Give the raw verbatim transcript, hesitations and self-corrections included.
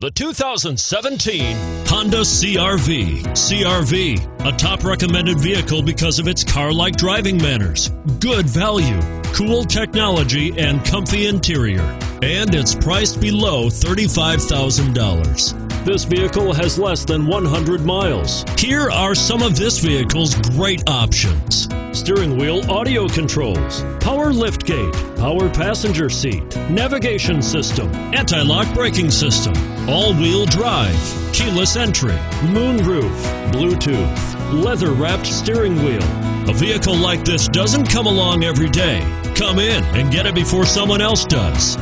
The two thousand seventeen Honda C R V. C R V, a top recommended vehicle because of its car-like driving manners, good value, cool technology, and comfy interior. And it's priced below thirty-five thousand dollars. This vehicle has less than one hundred miles. Here are some of this vehicle's great options. Steering wheel audio controls, power liftgate, power passenger seat, navigation system, anti-lock braking system, all-wheel drive, keyless entry, moonroof, Bluetooth, leather-wrapped steering wheel. A vehicle like this doesn't come along every day. Come in and get it before someone else does.